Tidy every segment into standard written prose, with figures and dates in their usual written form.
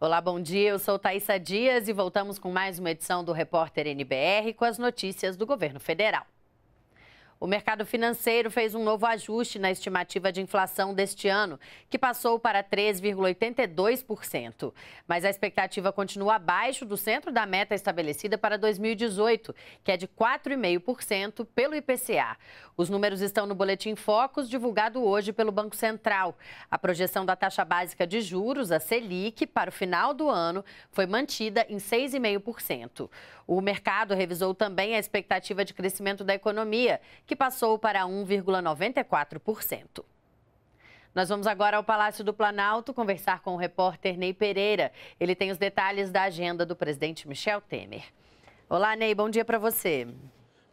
Olá, bom dia. Eu sou Taísa Dias e voltamos com mais uma edição do Repórter NBR com as notícias do governo federal. O mercado financeiro fez um novo ajuste na estimativa de inflação deste ano, que passou para 3,82%. Mas a expectativa continua abaixo do centro da meta estabelecida para 2018, que é de 4,5% pelo IPCA. Os números estão no Boletim Focus, divulgado hoje pelo Banco Central. A projeção da taxa básica de juros, a Selic, para o final do ano foi mantida em 6,5%. O mercado revisou também a expectativa de crescimento da economia, que passou para 1,94%. Nós vamos agora ao Palácio do Planalto conversar com o repórter Ney Pereira. Ele tem os detalhes da agenda do presidente Michel Temer. Olá, Ney, bom dia para você.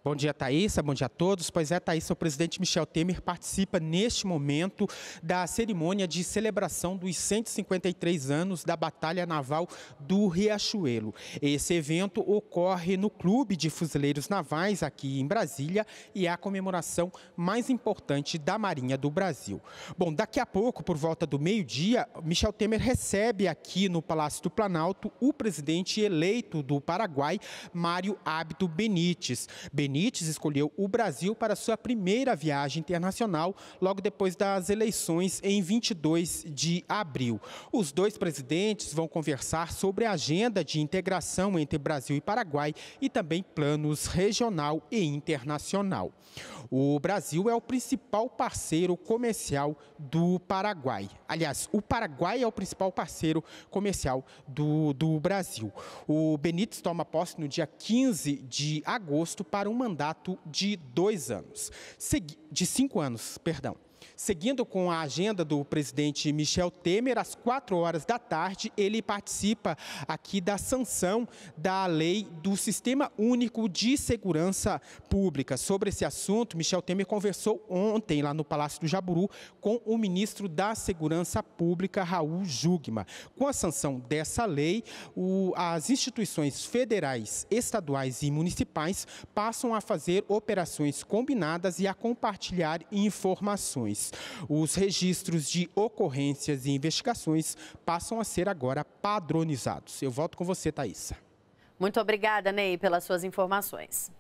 Bom dia, Taísa. Bom dia a todos. Pois é, Taísa, o presidente Michel Temer participa neste momento da cerimônia de celebração dos 153 anos da Batalha Naval do Riachuelo. Esse evento ocorre no Clube de Fuzileiros Navais, aqui em Brasília, e é a comemoração mais importante da Marinha do Brasil. Bom, daqui a pouco, por volta do meio-dia, Michel Temer recebe aqui no Palácio do Planalto o presidente eleito do Paraguai, Mário Abdo Benítez. Benítez escolheu o Brasil para sua primeira viagem internacional logo depois das eleições em 22 de abril. Os dois presidentes vão conversar sobre a agenda de integração entre Brasil e Paraguai e também planos regional e internacional. O Brasil é o principal parceiro comercial do Paraguai. Aliás, o Paraguai é o principal parceiro comercial do Brasil. O Benítez toma posse no dia 15 de agosto para uma mandato de 5 anos, perdão. Seguindo com a agenda do presidente Michel Temer, às 16h, ele participa aqui da sanção da lei do Sistema Único de Segurança Pública. Sobre esse assunto, Michel Temer conversou ontem lá no Palácio do Jaburu com o ministro da Segurança Pública, Raul Jugma. Com a sanção dessa lei, as instituições federais, estaduais e municipais passam a fazer operações combinadas e a compartilhar informações. Os registros de ocorrências e investigações passam a ser agora padronizados. Eu volto com você, Taísa. Muito obrigada, Ney, pelas suas informações.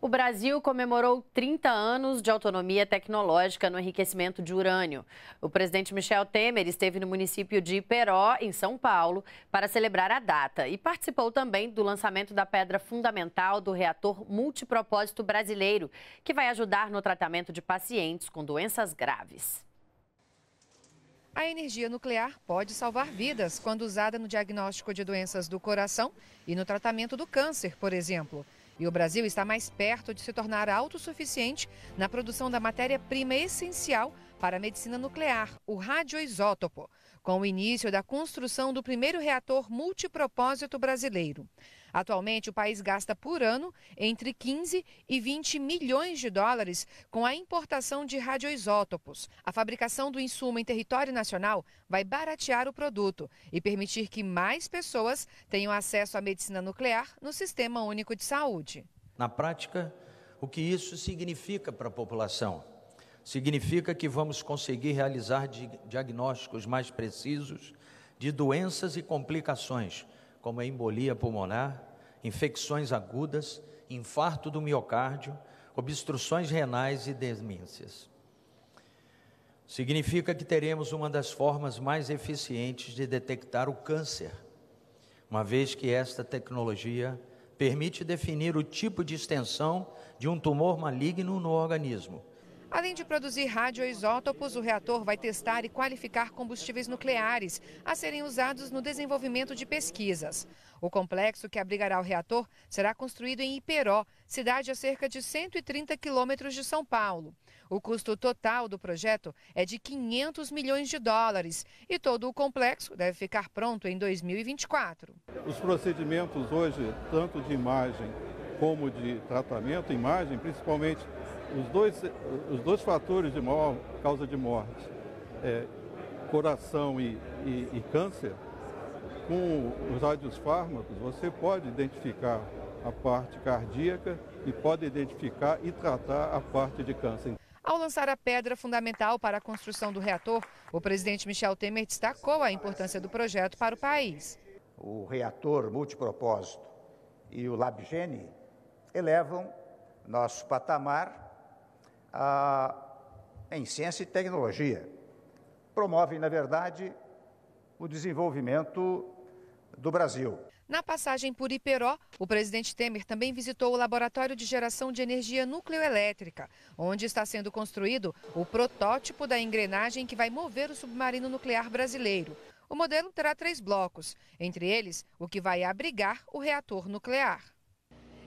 O Brasil comemorou 30 anos de autonomia tecnológica no enriquecimento de urânio. O presidente Michel Temer esteve no município de Iperó, em São Paulo, para celebrar a data e participou também do lançamento da pedra fundamental do reator multipropósito brasileiro, que vai ajudar no tratamento de pacientes com doenças graves. A energia nuclear pode salvar vidas quando usada no diagnóstico de doenças do coração e no tratamento do câncer, por exemplo. E o Brasil está mais perto de se tornar autossuficiente na produção da matéria-prima essencial para a medicina nuclear, o radioisótopo, com o início da construção do primeiro reator multipropósito brasileiro. Atualmente, o país gasta por ano entre 15 e 20 milhões de dólares com a importação de radioisótopos. A fabricação do insumo em território nacional vai baratear o produto e permitir que mais pessoas tenham acesso à medicina nuclear no Sistema Único de Saúde. Na prática, o que isso significa para a população? Significa que vamos conseguir realizar diagnósticos mais precisos de doenças e complicações, como a embolia pulmonar, infecções agudas, infarto do miocárdio, obstruções renais e demências. Significa que teremos uma das formas mais eficientes de detectar o câncer, uma vez que esta tecnologia permite definir o tipo de extensão de um tumor maligno no organismo. Além de produzir radioisótopos, o reator vai testar e qualificar combustíveis nucleares a serem usados no desenvolvimento de pesquisas. O complexo que abrigará o reator será construído em Iperó, cidade a cerca de 130 quilômetros de São Paulo. O custo total do projeto é de 500 milhões de dólares e todo o complexo deve ficar pronto em 2024. Os procedimentos hoje, tanto de imagem como de tratamento, imagem principalmente, os dois fatores de maior causa de morte, coração e câncer, Com os radiofármacos, você pode identificar a parte cardíaca e pode identificar e tratar a parte de câncer. Ao lançar a pedra fundamental para a construção do reator, o presidente Michel Temer destacou a importância do projeto para o país. O reator multipropósito e o LabGene elevam nosso patamar em ciência e tecnologia. Promovem, na verdade, o desenvolvimento do Brasil. Na passagem por Iperó, o presidente Temer também visitou o Laboratório de Geração de Energia Nucleoelétrica, onde está sendo construído o protótipo da engrenagem que vai mover o submarino nuclear brasileiro. O modelo terá 3 blocos, entre eles o que vai abrigar o reator nuclear.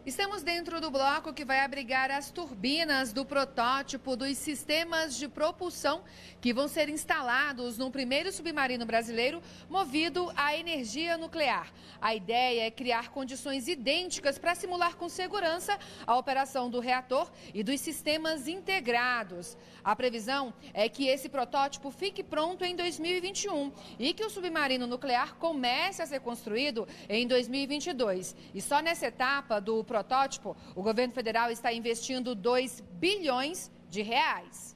Estamos dentro do bloco que vai abrigar as turbinas do protótipo dos sistemas de propulsão que vão ser instalados no primeiro submarino brasileiro movido à energia nuclear. A ideia é criar condições idênticas para simular com segurança a operação do reator e dos sistemas integrados. A previsão é que esse protótipo fique pronto em 2021 e que o submarino nuclear comece a ser construído em 2022. E só nessa etapa do protótipo, o governo federal está investindo 2 bilhões de reais.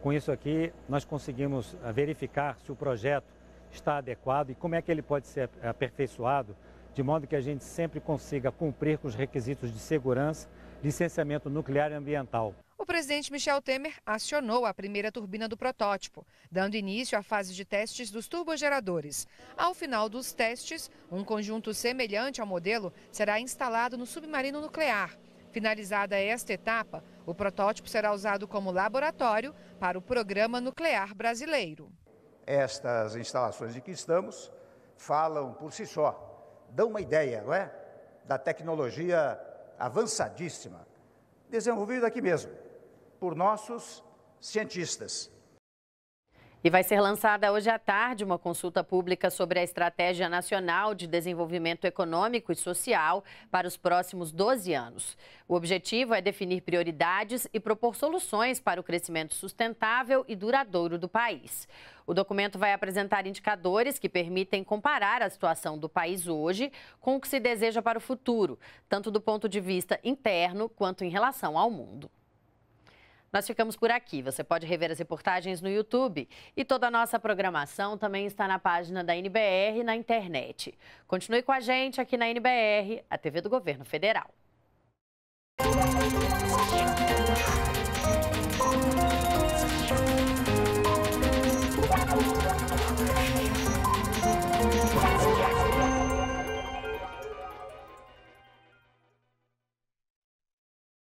Com isso aqui, nós conseguimos verificar se o projeto está adequado e como é que ele pode ser aperfeiçoado, de modo que a gente sempre consiga cumprir com os requisitos de segurança, licenciamento nuclear e ambiental. O presidente Michel Temer acionou a primeira turbina do protótipo, dando início à fase de testes dos turbogeradores. Ao final dos testes, um conjunto semelhante ao modelo será instalado no submarino nuclear. Finalizada esta etapa, o protótipo será usado como laboratório para o Programa Nuclear Brasileiro. Estas instalações em que estamos falam por si só, dão uma ideia, não é? Da tecnologia avançadíssima, desenvolvida aqui mesmo por nossos cientistas. E vai ser lançada hoje à tarde uma consulta pública sobre a Estratégia Nacional de Desenvolvimento Econômico e Social para os próximos 12 anos. O objetivo é definir prioridades e propor soluções para o crescimento sustentável e duradouro do país. O documento vai apresentar indicadores que permitem comparar a situação do país hoje com o que se deseja para o futuro, tanto do ponto de vista interno quanto em relação ao mundo. Nós ficamos por aqui. Você pode rever as reportagens no YouTube. E toda a nossa programação também está na página da NBR na internet. Continue com a gente aqui na NBR, a TV do Governo Federal.